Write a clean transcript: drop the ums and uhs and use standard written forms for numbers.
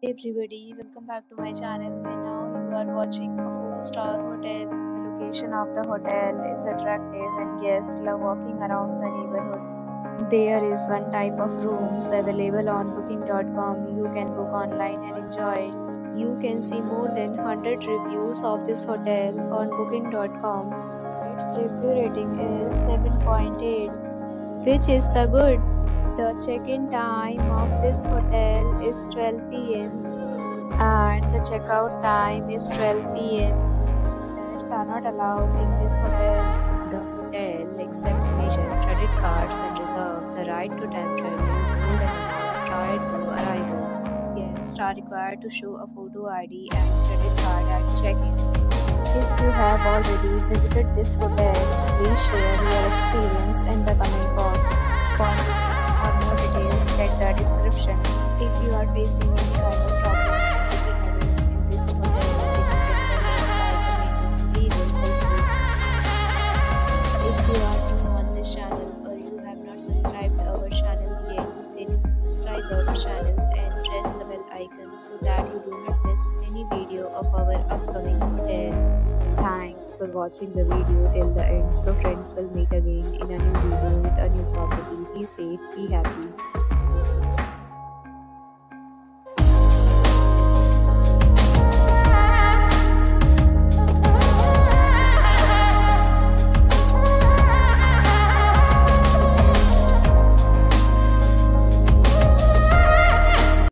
Hey everybody, welcome back to my channel. And now you are watching a 4-star hotel. The location of the hotel is attractive and guests love walking around the neighborhood. There is one type of rooms available on booking.com. You can book online and enjoy. You can see more than 100 reviews of this hotel on booking.com. Its review rating is 7.8, which is the good. The check-in time of this hotel is 12 p.m. and the check-out time is 12 p.m. Pets are not allowed in this hotel. The hotel accepts major credit cards and reserves the right to temporarily hold an amount prior to arrival. Guests are required to show a photo ID and credit card at check-in. If you have already visited this hotel, please share your experience in the comment box. For more details, check the description. If you are facing any kind of problem booking a room in this hotel, you can contact us by commenting. We will help you. If you are new on this channel or you have not subscribed our channel yet, then you can subscribe our channel and press the bell icon so that you do not miss any video of our upcoming hotel. Thanks for watching the video till the end. So friends, will meet again in a new video with a new property. Be safe, be happy.